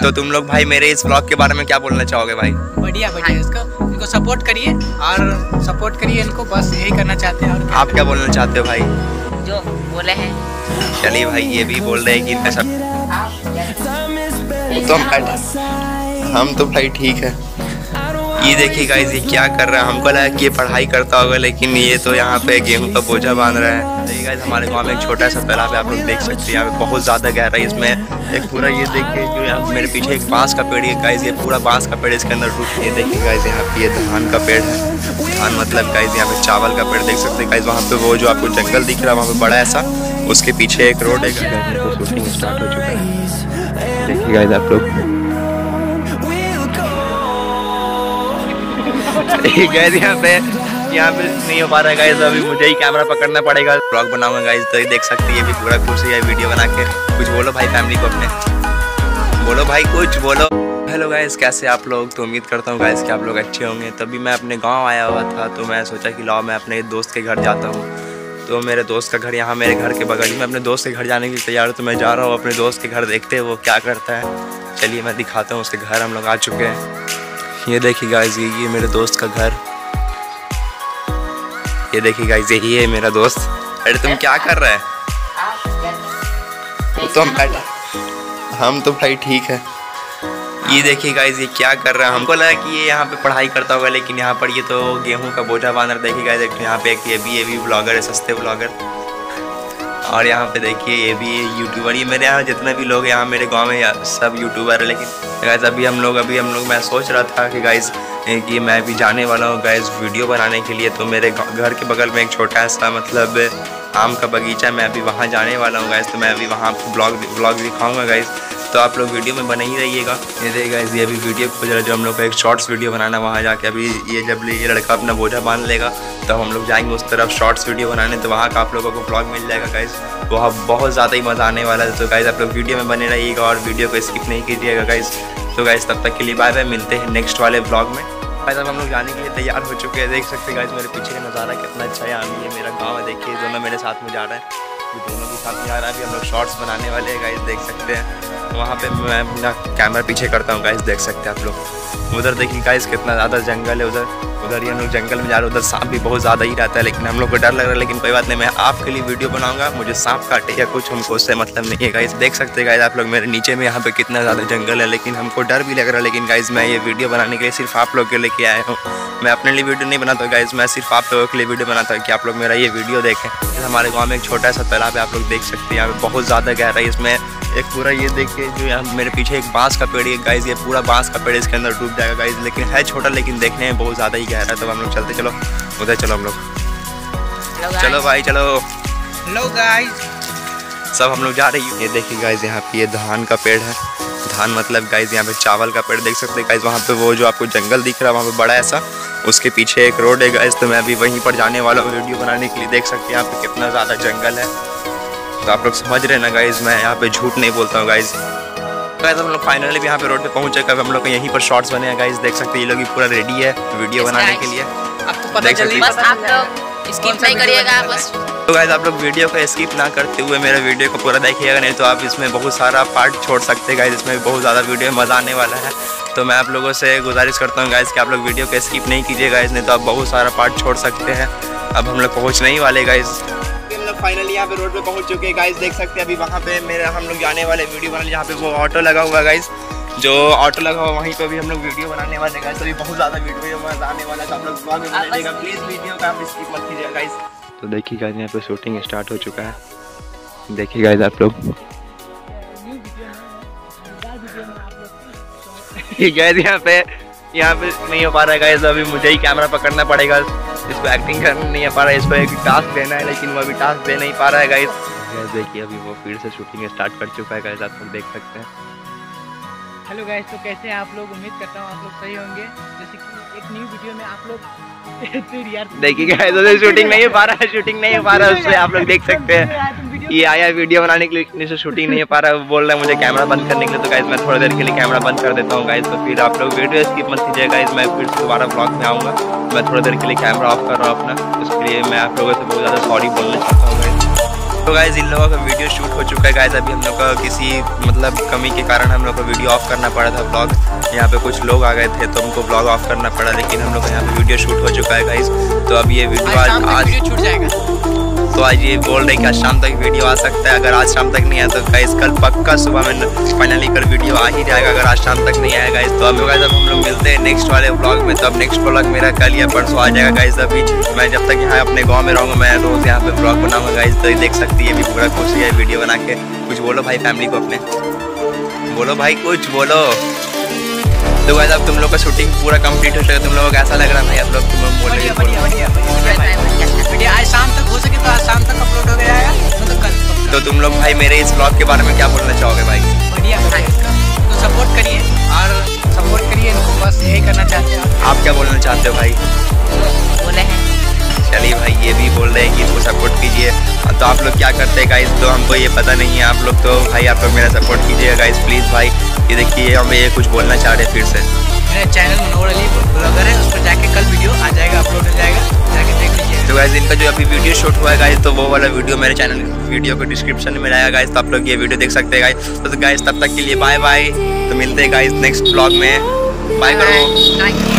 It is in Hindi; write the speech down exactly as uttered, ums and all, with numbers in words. तो तुम लोग भाई मेरे इस ब्लॉग के बारे में क्या बोलना चाहोगे भाई? बढ़िया बढ़िया, इसको इनको सपोर्ट करिए और सपोर्ट करिए इनको, बस यही करना चाहते हैं। और आप क्या बोलना चाहते हो भाई? जो बोले हैं चलिए भाई, ये भी बोल रहे हैं कि सब तो हम हम तो भाई ठीक है। ये देखिए गाइस, ये क्या कर रहा है, हमको लगा कि ये पढ़ाई करता होगा लेकिन ये तो यहाँ पे गेहूं का बोझा बांध रहा है। देखिए गाइस, हमारे गांव में एक छोटा सा तालाब है, आप लोग देख सकते हैं। यहाँ पे बहुत ज़्यादा गहरा है, इसमें एक पूरा ये देखिए जो यहाँ मेरे पीछे एक बाँस का पेड़ है गाइस, ये पूरा बाँस का पेड़ इसके अंदर रूप। ये देखिए गाइस, यहाँ पे ये धान का पेड़ है, धान मतलब गाइस यहाँ पे चावल का पेड़ देख सकते हैं गाइस। वहाँ पे वो जो आपको जंगल दिख रहा है वहाँ पे बड़ा ऐसा, उसके पीछे एक रोड है। शूटिंग स्टार्ट हो चुका है, देखिए गाइस आप लोग। गाइस यहाँ पे यहाँ पे नहीं हो पा रहा है गाइस, अभी मुझे ही कैमरा पकड़ना पड़ेगा, ब्लॉग बनाऊंगा गाइस। तो ये देख सकती है भी पूरा खुश है वीडियो बना के। कुछ बोलो भाई फैमिली को अपने, बोलो भाई कुछ बोलो। हेलो गाइस, कैसे आप लोग? तो उम्मीद करता हूँ गाइस कि आप लोग अच्छे होंगे। तभी मैं अपने गाँव आया हुआ था, तो मैं सोचा कि लाओ मैं अपने दोस्त के घर जाता हूँ। तो मेरे दोस्त का घर यहाँ मेरे घर के बगल में, अपने दोस्त के घर जाने के लिए तैयार हूँ। तो मैं जा रहा हूँ अपने दोस्त के घर, देखते हैं वो क्या करता है। चलिए मैं दिखाता हूँ उसके घर, हम लोग आ चुके हैं। ये देखिए गाइस, ये ये मेरे दोस्त का घर, ये देखिए गाइस यही है मेरा दोस्त। अरे तुम क्या कर रहे हैं? तो हम हम तो भाई ठीक है। ये देखिए गाइस, ये क्या कर रहा है, हमको लगा कि ये यहाँ पे पढ़ाई करता होगा लेकिन यहाँ पर ये तो गेहूं का बोझा बांध रहा। देखिए गाइस, यहाँ पे एक ये भी ये भी ब्लॉगर है, सस्ते ब्लॉगर। और यहाँ पे देखिए ये भी यूट्यूबर, ये मेरे यहाँ जितने भी लोग हैं यहाँ मेरे गांव में सब यूट्यूबर है। लेकिन गाइस अभी हम लोग अभी हम लोग मैं सोच रहा था कि गाइस कि मैं भी जाने वाला हूँ गाइस वीडियो बनाने के लिए। तो मेरे घर के बगल में एक छोटा सा मतलब आम का बगीचा, मैं अभी वहाँ जाने वाला हूँ गाइस। तो मैं अभी वहाँ ब्लॉग ब्लॉग दिखाऊँगा गाइस, तो आप लोग वीडियो में बने ही रहिएगा। ये देखिए गाइस, ये अभी वीडियो को जरा जो हम लोग का एक शॉर्ट्स वीडियो बनाना वहाँ जाके। अभी ये जब ये लड़का अपना बोझा बांध लेगा तब तो हम लोग जाएंगे उस तरफ शॉर्ट्स वीडियो बनाने, तो वहाँ का आप लोगों को ब्लॉग मिल जाएगा गाइस। वहाँ बहुत ज़्यादा ही मज़ा आने वाला है। तो गाइस आप लोग वीडियो में बने रहिएगा और वीडियो को स्किप नहीं कीजिएगा गाइस। तो गाइस तब तक के लिए बाय बाय, मिलते हैं नेक्स्ट वाले ब्लॉग में। गाइस हम लोग जाने के लिए तैयार हो चुके हैं, देख सकते हैं गाइस मेरे पीछे का नज़ारा कितना अच्छा है। आम ये मेरा गाँव है, देखिए दोनों मेरे साथ में जा रहे हैं, दोनों के साथ जा रहा है। अभी हम लोग शॉर्ट्स बनाने वाले हैं गाइस, देख सकते हैं। तो वहाँ पे मैं अपना कैमरा पीछे करता हूँ गाइस, देख सकते हैं आप लोग। उधर देखिए गाइस कितना ज़्यादा जंगल है, उधर उधर ही हम लोग जंगल में जा रहे हैं। उधर सांप भी बहुत ज़्यादा ही रहता है लेकिन हम लोग को डर लग रहा है, लेकिन कोई बात नहीं। मैं आपके लिए वीडियो बनाऊँगा, मुझे सांप काटे या कुछ हमको उससे मतलब नहीं है गाइस। देख सकते हैं गाइस आप लोग मेरे नीचे में यहाँ पर कितना ज़्यादा जंगल है, लेकिन हमको डर भी लग रहा है। लेकिन गाइस मैं ये वीडियो बनाने के लिए सिर्फ आप लोग के लेके आया हूँ, मैं अपने लिए वीडियो नहीं बनाता गाइस, मैं सिर्फ आप लोगों के लिए वीडियो बनाता हूँ कि आप लोग मेरा ये वीडियो देखें। हमारे गाँव में एक छोटा सा तालाब है, आप लोग देख सकते हैं। यहाँ पे बहुत ज़्यादा गहरा है, इसमें एक पूरा ये देखिए जो यहाँ मेरे पीछे एक बाँस का पेड़ है गाइस, ये पूरा बाँस का पेड़ इसके अंदर डूब जाएगा गाइस। लेकिन है छोटा, लेकिन देखने में बहुत ज़्यादा ही गहरा है। तो हम लोग चलते, चलो उधर चलो हम लोग, चलो भाई चलो। हेलो गाइस, सब हम लोग जा रहे हैं। ये देखिए गाइस यहाँ पे ये धान का पेड़ है, धान मतलब गाइस यहाँ पे चावल का पेड़ देख सकते हैं गाइस। वहाँ पे वो जो आपको जंगल दिख रहा है वहाँ पे बड़ा ऐसा, उसके पीछे एक रोड है गाइस। तो मैं अभी वहीं पर जाने वाला हूँ वीडियो बनाने के लिए। देख सकते हैं यहाँ पे कितना ज़्यादा जंगल है, तो आप लोग समझ रहे हैं ना गाइस, मैं यहाँ पे झूठ नहीं बोलता हूँ गाइस। गाइस हम लोग फाइनली भी यहाँ पे रोड पे पहुँच गए, हम लोग यहीं पर शॉर्ट्स बने हैं गाइस। देख सकते हैं ये लोग पूरा रेडी है वीडियो बनाने के लिए। स्किप नहीं करिएगा बस। तो गाइस आप लोग वीडियो को स्किप ना करते हुए मेरा वीडियो को पूरा देखिएगा, नहीं तो आप इसमें बहुत सारा पार्ट छोड़ सकते हैं गाइस। इसमें बहुत ज़्यादा वीडियो में मज़ा आने वाला है। तो मैं आप लोगों से गुजारिश करता हूँ गाइस कि आप लोग वीडियो को स्किप नहीं कीजिएगा गाइस, नहीं तो आप बहुत सारा पार्ट छोड़ सकते हैं। अब हम लोग पहुँचने ही वाले गाइस, हम लोग फाइनली यहाँ पे रोड पे पहुँच चुके हैं गाइस। देख सकते हैं अभी वहाँ पे मेरा हम लोग जाने वाले वीडियो बनाने, यहाँ पे वो ऑटो लगा हुआ गाइस, जो ऑटो लगा हुआ वहीं पे भी हम लोग वीडियो बनाने वाले गाइस। तो ये बहुत ज़्यादा वीडियो मज़ा आने वाला है, तो आप लोग ब्लॉग में बनेगा प्लीज़, वीडियो का आप स्किप मत कीजिएगा गाइस। तो देखिए गाइस यहाँ पे शूटिंग स्टार्ट हो चुका है, देखिए गाइस आप लोग। गाइस यहाँ पे यहाँ पे नहीं हो पा रहा है गाइस, अभी मुझे ही कैमरा पकड़ना पड़ेगा, इसको एक्टिंग करना नहीं आ पा रहा है, इसको एक टास्क देना है लेकिन वो अभी टास्क दे नहीं पा रहा है गाइस। गाइस देखिए अभी वो फिर से शूटिंग स्टार्ट कर चुका है गाइस, आप लोग देख सकते हैं। हेलो गाइस, तो कैसे हैं आप लोग? उम्मीद करता हूँ आप लोग सही होंगे। जैसे कि एक न्यू वीडियो में आप लोग देखिए गाइस, उसे शूटिंग नहीं हो पा रहा है, शूटिंग नहीं हो पा रहा है, उससे आप लोग देख सकते हैं। ये आया वीडियो बनाने के लिए, इससे शूटिंग नहीं हो पा रहा है, बोल रहा है मुझे कैमरा बंद करने के लिए। तो गाइस मैं थोड़ी देर के लिए कैमरा बंद कर देता हूँ गाइस, तो फिर आप लोग वीडियो स्किप मत कीजिएगा गाइस। मैं फिर दोबारा ब्लॉग में आऊँगा, मैं थोड़ी देर के लिए कैमरा ऑफ कर रहा हूँ अपना, उसके लिए मैं आप लोगों से बहुत ज़्यादा सॉरी बोलना चाहता हूँ गाइस। तो गाइज इन लोगों का वीडियो शूट हो चुका है। गाइज अभी हम लोग का किसी मतलब कमी के कारण हम लोग को वीडियो ऑफ करना पड़ा था। ब्लॉग यहाँ पे कुछ लोग आ गए थे तो हमको ब्लॉग ऑफ करना पड़ा, लेकिन हम लोग का यहाँ पे वीडियो शूट हो चुका है गाइज। तो अब ये वीडियो आज आज छूट जाएगा, तो आज ये बोल रहे कि आज शाम तक वीडियो आ सकता है। अगर आज शाम तक नहीं आया तो गाइज कल पक्का सुबह में फाइनली कल वीडियो आ ही जाएगा, अगर आज शाम तक नहीं आया गाइज। तो अब गाइज अब हम लोग मिलते हैं नेक्स्ट वाले ब्लॉग में। तो अब नेक्स्ट ब्लॉग मेरा कल या परसों आ जाएगा गाइज। अभी मैं जब तक यहाँ अपने गाँव में रहूँगा मैं रोज़ यहाँ पे ब्लॉग बनाऊँगा गाइज। तो देख सकती है भी पूरा खुशी है वीडियो बना के। कुछ बोलो भाई फैमिली को अपने, बोलो भाई कुछ बोलो। तो गाइज अब तुम लोग का शूटिंग पूरा कंप्लीट हो चुका है। तुम लोगों को कैसा लग रहा है भाई? आप लोग तुम लोग बोल रहे हो वीडियो आज शाम तक हो सके तो आज शाम तक अपलोड हो गया है, मतलब कल। तो तुम लोग भाई मेरे इस ब्लॉग के बारे में क्या बोलना चाहोगे भाई? बढ़िया भाई, तो सपोर्ट करिए और सपोर्ट करिए इनको, बस यही करना चाहते हो। आप क्या बोलना चाहते हो भाई? बोले चलिए भाई ये भी बोल रहे हैं कि इसको सपोर्ट कीजिए। तो आप लोग क्या करते हैं गाइज? तो हमको ये पता नहीं है। आप लोग तो भाई आप लोग मेरा सपोर्ट कीजिएगा गाइज प्लीज़ भाई। ये देखिए हमें ये कुछ बोलना चाह रहे हैं फिर से। मेरा चैनल मनोहर अली ब्लॉगर है, उस पर जाके कल वीडियो आ जाएगा, अपलोड हो जाएगा, जाके देख लीजिए। तो गाइज इनका जो अभी वीडियो शूट हुआ है गाइज, तो वो वाला वीडियो मेरे चैनल वीडियो को डिस्क्रिप्शन में आएगा गाइज। तो आप लोग ये वीडियो देख सकते हैं गाइज। तो गाइज तब तक के लिए बाय बाय। तो मिलते हैं गाइज नेक्स्ट ब्लॉग में। बाय करो।